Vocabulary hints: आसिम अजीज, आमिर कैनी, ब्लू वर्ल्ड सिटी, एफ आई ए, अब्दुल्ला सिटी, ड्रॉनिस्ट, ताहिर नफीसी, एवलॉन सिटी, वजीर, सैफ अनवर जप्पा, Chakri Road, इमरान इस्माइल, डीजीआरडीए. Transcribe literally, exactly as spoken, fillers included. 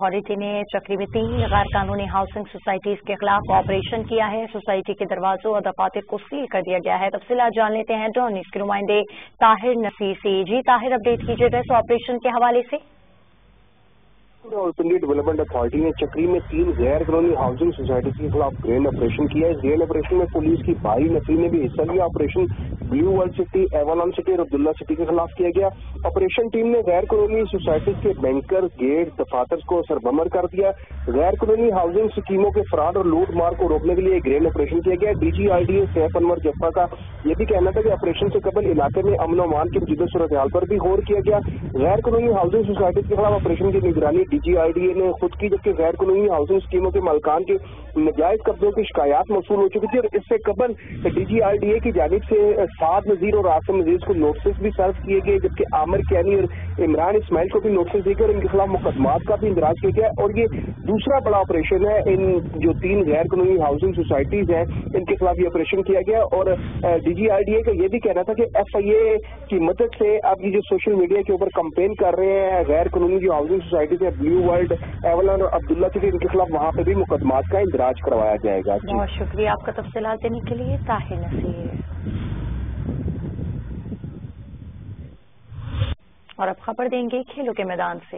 Authority ने चक्री में तीन गैर कानूनी हाउसिंग सोसाइटीज के खिलाफ ऑपरेशन किया है। सोसाइटी के दरवाजों और दफातर को सील कर दिया गया है। तफसीला जान लेते हैं ड्रॉनिस्ट के नुमाइंदे ताहिर नफीसी। जी ताहिर, अपडेट कीजिएगा इस ऑपरेशन के हवाले से। और दिल्ली डेवलपमेंट अथॉरिटी ने चक्री में तीन गैर कानूनी हाउसिंग सोसाइटी के खिलाफ ग्रैंड ऑपरेशन किया है। इस ग्रैंड ऑपरेशन में पुलिस की भारी नफरी ने भी हिस्सा लिया। Operation ब्लू वर्ल्ड सिटी, एवलॉन सिटी और अब्दुल्ला सिटी के खिलाफ किया गया। ऑपरेशन टीम ने गैर कानूनी सोसाइटी के बैंकर, गेट, दफातर को सरबमर कर दिया। गैर कानूनी हाउसिंग स्कीमों के फ्रॉड और लूट मार को रोकने के लिए ग्रैंड ऑपरेशन किया गया। डीजीआरडीए सैफ अनवर जप्पा का यह भी कहना था कि ऑपरेशन से कबल इलाके में अमन अमान की मौजूदा सूरत हाल पर भी गौर किया गया। गैर कानूनी हाउसिंग सोसाइटी के खिलाफ ऑपरेशन की निगरानी डीजीआरडीए ने खुद की, जबकि गैर कानूनी हाउसिंग स्कीमों के मालकान के नाजायज कब्जों की शिकायत मौसूल हो चुकी थी और इससे कबल डीजीआरडीए की जानिब से सात वजीर और आसिम अजीज को नोटिस भी सर्व किए गए, जबकि आमिर कैनी और इमरान इस्माइल को भी नोटिस देकर इनके खिलाफ मुकदमात का भी इंदराज किया गया। और ये दूसरा बड़ा ऑपरेशन है। इन जो तीन गैर कानूनी हाउसिंग सोसाइटीज हैं इनके खिलाफ ये ऑपरेशन किया गया। और डीजीआरडीए का ये भी कहना था कि एफ आई ए की मदद से अब ये जो सोशल मीडिया के ऊपर कंपेन कर रहे हैं गैर कानूनी जो हाउसिंग सोसाइटीज है ब्लू वर्ल्ड, एवलॉन और अब्दुल्ला सिटी, इनके खिलाफ वहां पर भी मुकदमात का इंदराज करवाया जाएगा। बहुत शुक्रिया आपका तफसील देने के लिए ताहिर नसीर। और अब खबर देंगे खेलों के मैदान से।